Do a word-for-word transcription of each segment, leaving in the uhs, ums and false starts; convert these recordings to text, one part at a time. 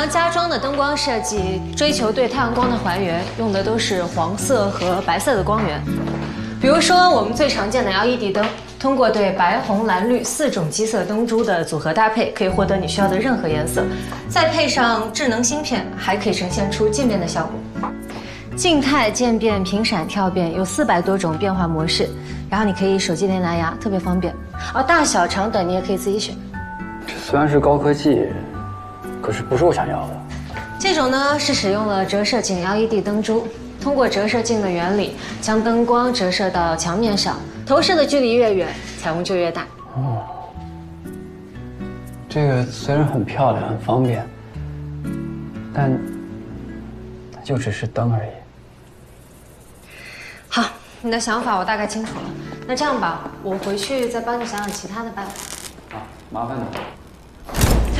常家装的灯光设计追求对太阳光的还原，用的都是黄色和白色的光源。比如说我们最常见的 L E D 灯，通过对白、红、蓝、绿四种基色灯珠的组合搭配，可以获得你需要的任何颜色。再配上智能芯片，还可以呈现出渐变的效果。 静态渐变、频闪、跳变有四百多种变化模式，然后你可以手机连蓝牙，特别方便。而大小、长短你也可以自己选。这虽然是高科技，可是不是我想要的。这种呢是使用了折射镜 L E D 灯珠，通过折射镜的原理，将灯光折射到墙面上，投射的距离越远，彩虹就越大。哦，这个虽然很漂亮、很方便，但它就只是灯而已。 好，你的想法我大概清楚了。那这样吧，我回去再帮你想想其他的办法。啊，麻烦你。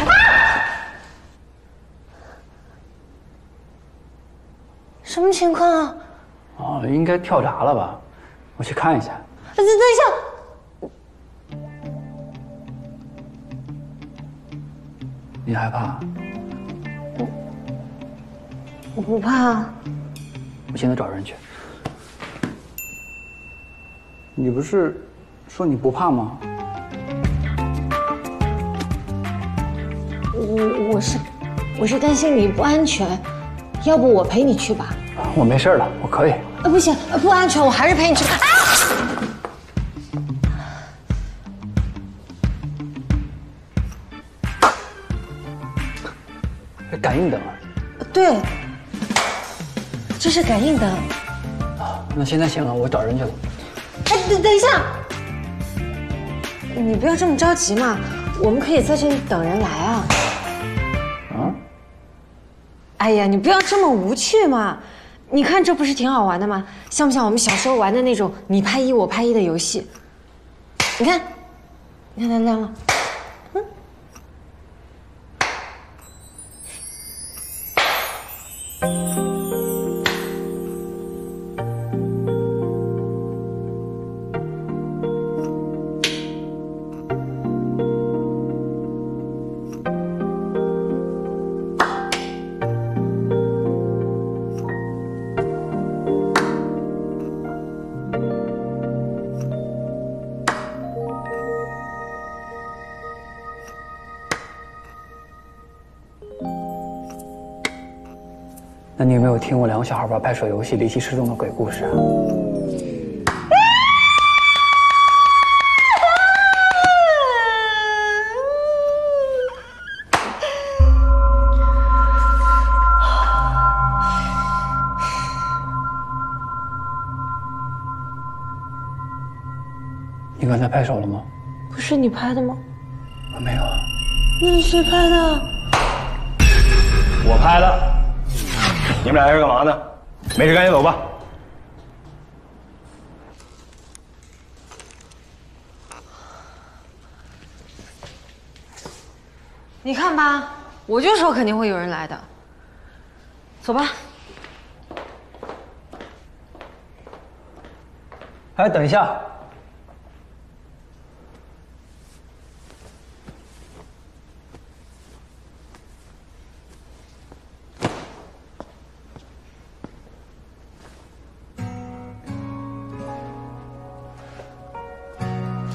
啊！什么情况啊？哦，应该跳闸了吧？我去看一下。等等一下。 你害怕？我我不怕。我现在找人去。 你不是说你不怕吗？我我是我是担心你不安全，要不我陪你去吧？我没事了，我可以。啊，不行，不安全，我还是陪你去。啊！这感应灯啊？对，这是感应灯。啊，那现在行了，我找人去了。 哎，等等一下，你不要这么着急嘛，我们可以在这里等人来啊。啊？哎呀，你不要这么无趣嘛！你看这不是挺好玩的吗？像不像我们小时候玩的那种你拍一我拍一的游戏？你看，你看它亮了。嗯。那你有没有听过两个小孩玩拍手游戏离奇失踪的鬼故事啊？你刚才拍手了吗？不是你拍的吗？我没有啊。那是谁拍的？我拍的。 你们俩在这干嘛呢？没事，赶紧走吧。你看吧，我就说肯定会有人来的。走吧。哎，等一下。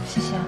谢谢啊。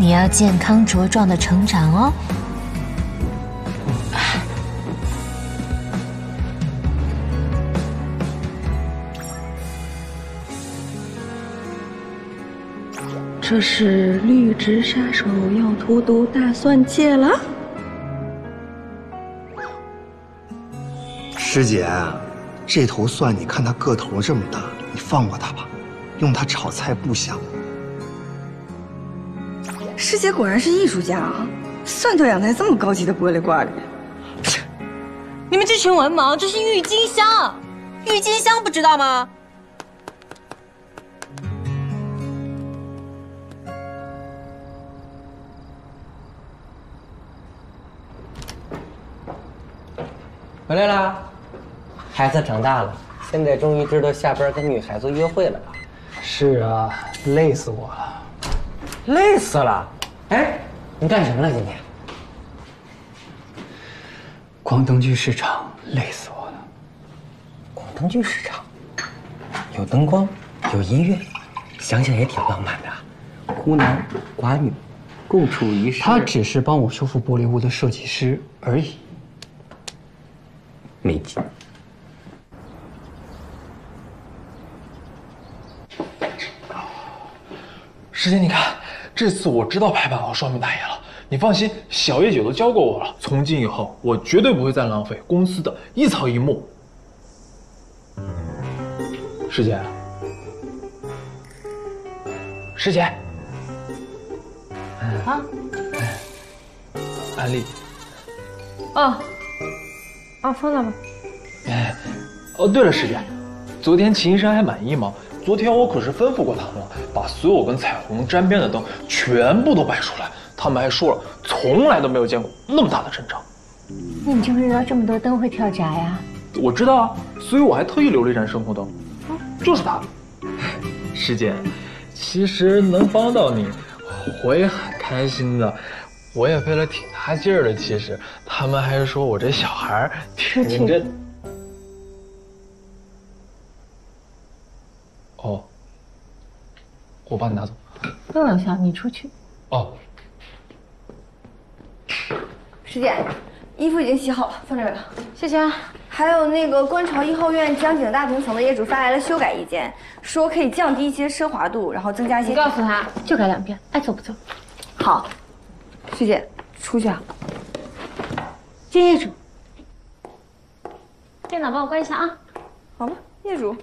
你要健康茁壮的成长哦。这是绿植杀手要荼毒大蒜界了。师姐，这头蒜你看它个头这么大，你放过它吧，用它炒菜不香。 师姐果然是艺术家啊！蒜头养在这么高级的玻璃罐里。你们这群文盲，这是郁金香，郁金香不知道吗？回来啦！孩子长大了，现在终于知道下班跟女孩子约会了吧？是啊，累死我了。 累死了！哎，你干什么了今天？广东剧市场累死我了。广东剧市场有灯光，有音乐，想想也挺浪漫的。孤男寡女，共处一室。他只是帮我修复玻璃屋的设计师而已。没劲。 师姐，你看，这次我知道排版我双面大爷了。你放心，小叶姐都教过我了。从今以后，我绝对不会再浪费公司的一草一木。师姐，师姐，啊，安利。哦，啊，放那吧。哎，哦，对了，师姐，昨天秦医生还满意吗？ 昨天我可是吩咐过他们了，把所有跟彩虹沾边的灯全部都摆出来。他们还说了，从来都没有见过那么大的阵仗。那你知不知道这么多灯会跳闸呀？我知道啊，所以我还特意留了一盏声控灯，嗯、就是它。师姐，其实能帮到你，我也很开心的。我也费了挺大劲儿的。其实他们还说我这小孩挺认真。 哦，我帮你拿走。不用留下，你出去。哦，师姐，衣服已经洗好了，放这儿了。谢谢啊。还有那个观潮一号院江景大平层的业主发来了修改意见，说可以降低一些奢华度，然后增加一些。你告诉他，就改两遍，爱做不做。好，师姐，出去啊。见业主。电脑帮我关一下啊。好吧，业主。